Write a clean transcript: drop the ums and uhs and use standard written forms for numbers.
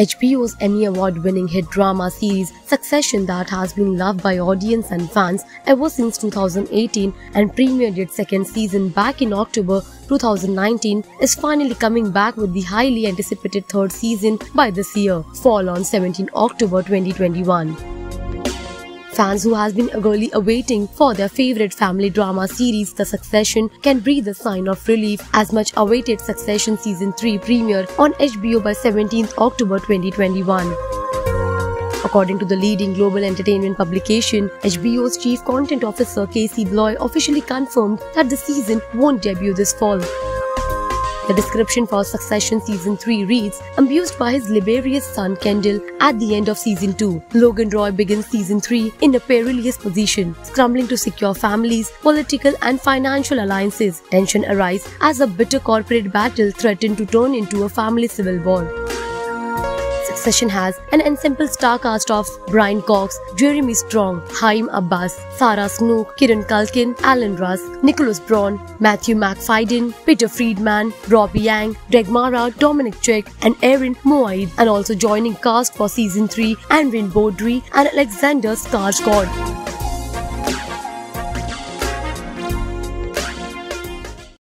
HBO's Emmy Award-winning hit drama series Succession, that has been loved by audience and fans ever since 2018 and premiered its second season back in October 2019, is finally coming back with the highly anticipated third season by this year, fall on 17 October 2021. Fans who has been eagerly awaiting for their favorite family drama series, The Succession, can breathe a sigh of relief as much-awaited Succession Season 3 premiere on HBO by 17th October 2021. According to the leading global entertainment publication, HBO's Chief Content Officer Casey Bloys officially confirmed that the season won't debut this fall. The description for Succession Season 3 reads, "Abused by his liberious son Kendall at the end of Season 2, Logan Roy begins Season 3 in a perilous position, scrambling to secure families, political and financial alliances. Tension arises as a bitter corporate battle threatens to turn into a family civil war." Succession has an ensemble star cast of Brian Cox, Jeremy Strong, Haim Abbas, Sarah Snook, Kiran Culkin, Alan Russ, Nicholas Braun, Matthew MacFadyen, Peter Friedman, Robbie Yang, Greg Mara, Dominic Chick, and Aaron Moaid, and also joining cast for Season 3, Anrin Baudry and Alexander Skarsgård.